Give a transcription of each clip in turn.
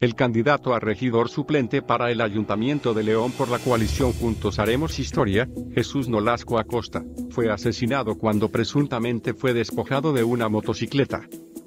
el candidato a regidor suplente para el Ayuntamiento de León por la coalición Juntos Haremos Historia, Jesús Nolasco Acosta, fue asesinado cuando presuntamente fue despojado de una motocicleta.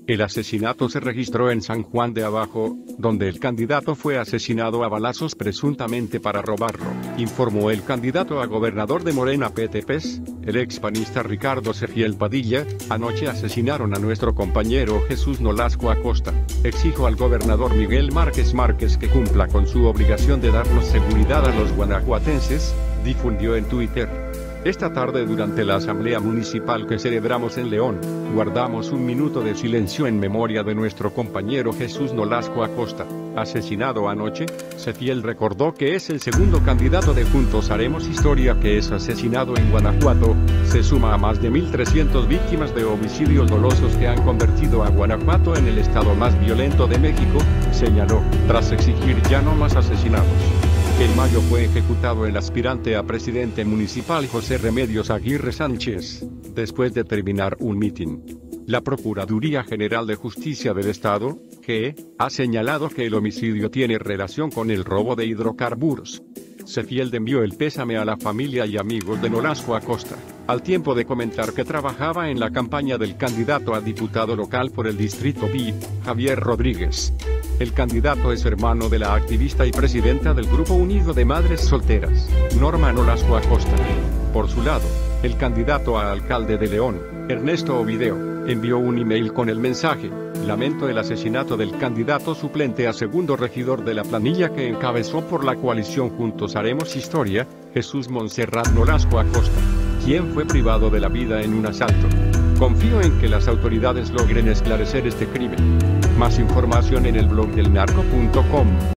El asesinato se registró en San Juan de Abajo, donde el candidato fue asesinado a balazos presuntamente para robarlo, informó el candidato a gobernador de Morena PTPs, el expanista Ricardo Sheffield Padilla. Anoche asesinaron a nuestro compañero Jesús Nolasco Acosta. Exijo al gobernador Miguel Márquez Márquez que cumpla con su obligación de darnos seguridad a los guanajuatenses, difundió en Twitter. Esta tarde durante la asamblea municipal que celebramos en León, guardamos un minuto de silencio en memoria de nuestro compañero Jesús Nolasco Acosta, asesinado anoche. Sheffield recordó que es el segundo candidato de Juntos Haremos Historia que es asesinado en Guanajuato, se suma a más de 1.300 víctimas de homicidios dolosos que han convertido a Guanajuato en el estado más violento de México, señaló, tras exigir ya no más asesinatos. En mayo fue ejecutado el aspirante a presidente municipal José Remedios Aguirre Sánchez, después de terminar un mitin. La Procuraduría General de Justicia del Estado, GE, ha señalado que el homicidio tiene relación con el robo de hidrocarburos. Sheffield envió el pésame a la familia y amigos de Nolasco Acosta, al tiempo de comentar que trabajaba en la campaña del candidato a diputado local por el Distrito B, Javier Rodríguez. El candidato es hermano de la activista y presidenta del Grupo Unido de Madres Solteras, Norma Nolasco Acosta. Por su lado, el candidato a alcalde de León, Ernesto Oviedo, envió un email con el mensaje: lamento el asesinato del candidato suplente a segundo regidor de la planilla que encabezó por la coalición Juntos Haremos Historia, Jesús Monserrat Nolasco Acosta, quien fue privado de la vida en un asalto. Confío en que las autoridades logren esclarecer este crimen. Más información en elblogdelnarco.com.